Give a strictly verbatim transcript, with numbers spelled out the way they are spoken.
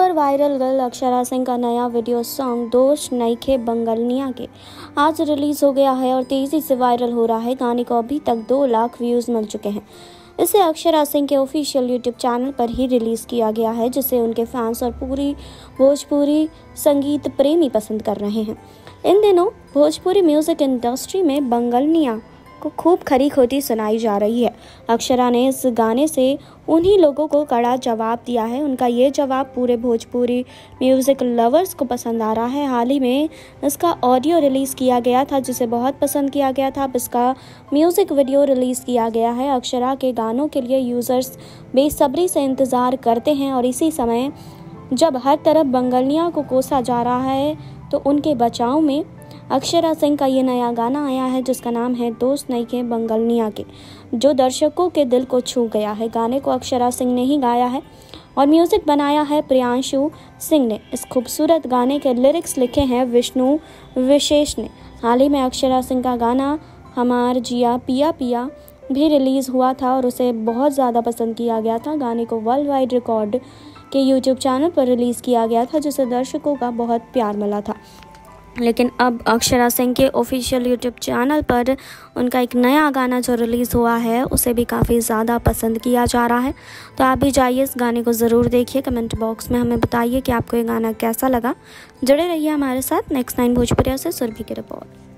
पर viral girl Akshara Singh का नया वीडियो सॉन्ग दोस्त नईखे बंगलनिया के आज रिलीज़ हो गया है और तेज़ी से वायरल हो रहा है। गाने को अभी तक दो लाख व्यूज़ मिल चुके हैं। इसे अक्षरा सिंह के ऑफिशियल यूट्यूब चैनल पर ही रिलीज़ किया गया है, जिसे उनके फैंस और पूरी भोजपुरी संगीत प्रेमी पसंद कर रहे हैं। इन दिनों भोजपुरी म्यूज़िक इंडस्ट्री में बंगलनिया को खूब खरी खोटी सुनाई जा रही है। अक्षरा ने इस गाने से उन्हीं लोगों को कड़ा जवाब दिया है। उनका ये जवाब पूरे भोजपुरी म्यूज़िक लवर्स को पसंद आ रहा है। हाल ही में इसका ऑडियो रिलीज़ किया गया था, जिसे बहुत पसंद किया गया था। अब इसका म्यूज़िक वीडियो रिलीज़ किया गया है। अक्षरा के गानों के लिए यूज़र्स बेसब्री से इंतज़ार करते हैं और इसी समय जब हर तरफ बंगलनिया को कोसा जा रहा है तो उनके बचाव में अक्षरा सिंह का ये नया गाना आया है, जिसका नाम है दोस्त नईखे बंगलनिया के, जो दर्शकों के दिल को छू गया है। गाने को अक्षरा सिंह ने ही गाया है और म्यूज़िक बनाया है प्रियांशु सिंह ने। इस खूबसूरत गाने के लिरिक्स लिखे हैं विष्णु विशेष ने। हाल ही में अक्षरा सिंह का गाना हमार जिया पिया पिया भी रिलीज़ हुआ था और उसे बहुत ज़्यादा पसंद किया गया था। गाने को वर्ल्ड वाइड रिकॉर्ड के यूट्यूब चैनल पर रिलीज़ किया गया था, जिसे दर्शकों का बहुत प्यार मिला था। लेकिन अब अक्षरा सिंह के ऑफिशियल यूट्यूब चैनल पर उनका एक नया गाना जो रिलीज़ हुआ है उसे भी काफ़ी ज़्यादा पसंद किया जा रहा है। तो आप भी जाइए, इस गाने को ज़रूर देखिए। कमेंट बॉक्स में हमें बताइए कि आपको ये गाना कैसा लगा। जुड़े रहिए हमारे साथ। नेक्स्ट नाइन भोजपुरिया से सुरभि की रिपोर्ट।